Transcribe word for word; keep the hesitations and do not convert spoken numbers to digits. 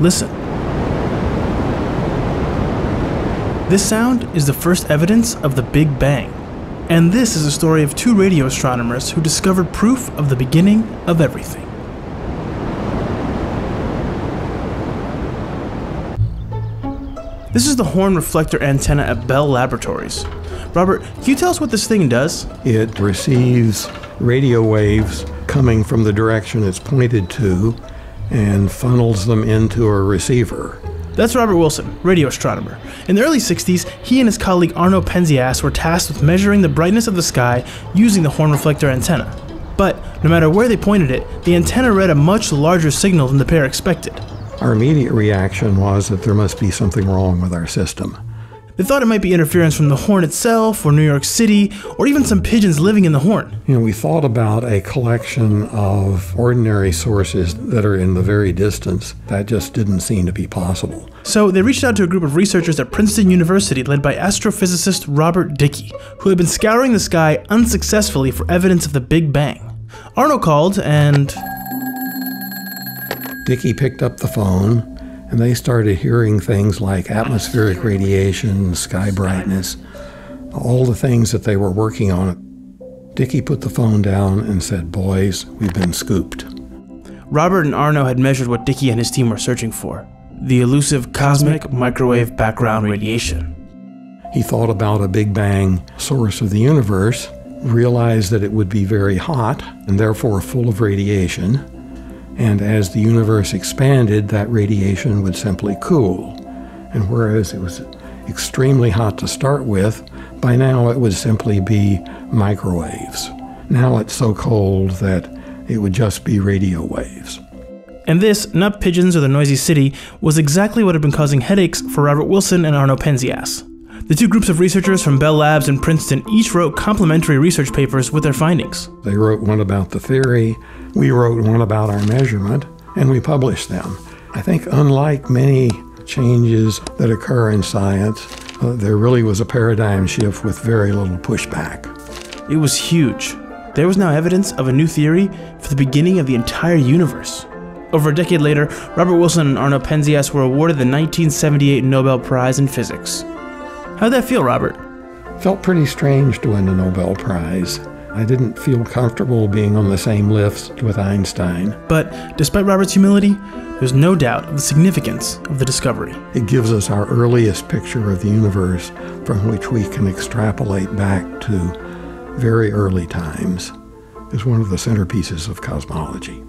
Listen. This sound is the first evidence of the Big Bang. And this is a story of two radio astronomers who discovered proof of the beginning of everything. This is the horn reflector antenna at Bell Laboratories. Robert, can you tell us what this thing does? It receives radio waves coming from the direction it's pointed to and funnels them into a receiver. That's Robert Wilson, radio astronomer. In the early sixties, he and his colleague Arno Penzias were tasked with measuring the brightness of the sky using the horn reflector antenna. But no matter where they pointed it, the antenna read a much larger signal than the pair expected. Our immediate reaction was that there must be something wrong with our system. They thought it might be interference from the horn itself, or New York City, or even some pigeons living in the horn. You know, we thought about a collection of ordinary sources that are in the very distance. That just didn't seem to be possible. So they reached out to a group of researchers at Princeton University led by astrophysicist Robert Dicke, who had been scouring the sky unsuccessfully for evidence of the Big Bang. Arno called and... Dicke picked up the phone. And they started hearing things like atmospheric radiation, sky brightness, all the things that they were working on. Dicke put the phone down and said, "Boys, we've been scooped." Robert and Arno had measured what Dicke and his team were searching for, the elusive cosmic microwave background radiation. He thought about a Big Bang source of the universe, realized that it would be very hot and therefore full of radiation. And as the universe expanded, that radiation would simply cool. And whereas it was extremely hot to start with, by now it would simply be microwaves. Now it's so cold that it would just be radio waves. And this, not pigeons or the noisy city, was exactly what had been causing headaches for Robert Wilson and Arno Penzias. The two groups of researchers from Bell Labs and Princeton each wrote complementary research papers with their findings. They wrote one about the theory, we wrote one about our measurement, and we published them. I think unlike many changes that occur in science, uh, there really was a paradigm shift with very little pushback. It was huge. There was now evidence of a new theory for the beginning of the entire universe. Over a decade later, Robert Wilson and Arno Penzias were awarded the nineteen seventy-eight Nobel Prize in Physics. How'd that feel, Robert? Felt pretty strange to win the Nobel Prize. I didn't feel comfortable being on the same lift with Einstein. But despite Robert's humility, there's no doubt of the significance of the discovery. It gives us our earliest picture of the universe from which we can extrapolate back to very early times. It's one of the centerpieces of cosmology.